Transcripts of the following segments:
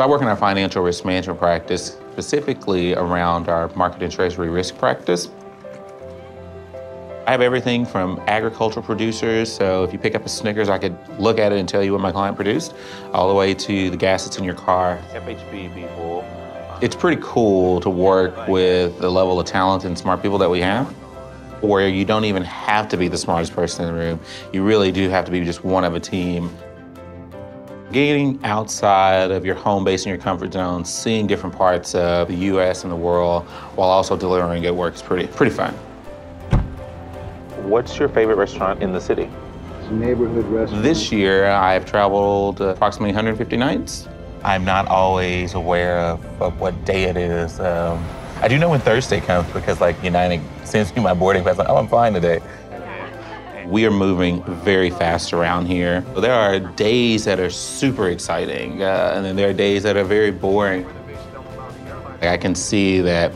So I work in our financial risk management practice, specifically around our market and treasury risk practice. I have everything from agricultural producers, so if you pick up a Snickers, I could look at it and tell you what my client produced, all the way to the gas that's in your car. FHP people. It's pretty cool to work with the level of talent and smart people that we have, where you don't even have to be the smartest person in the room. You really do have to be just one of a team. Getting outside of your home base and your comfort zone, seeing different parts of the U.S. and the world while also delivering good work is pretty fun. What's your favorite restaurant in the city? It's a neighborhood restaurant. This year, I've traveled approximately 150 nights. I'm not always aware of what day it is. I do know when Thursday comes because, like, United sends me my boarding pass, like, oh, I'm flying today. We are moving very fast around here. There are days that are super exciting, and then there are days that are very boring. I can see that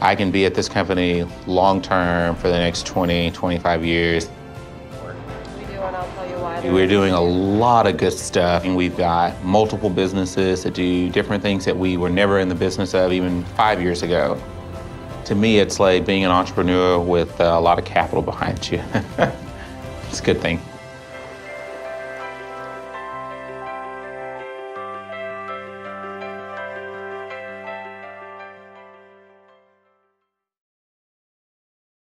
I can be at this company long-term for the next 20, 25 years. We're doing a lot of good stuff, and we've got multiple businesses that do different things that we were never in the business of even 5 years ago. To me, it's like being an entrepreneur with a lot of capital behind you. It's a good thing.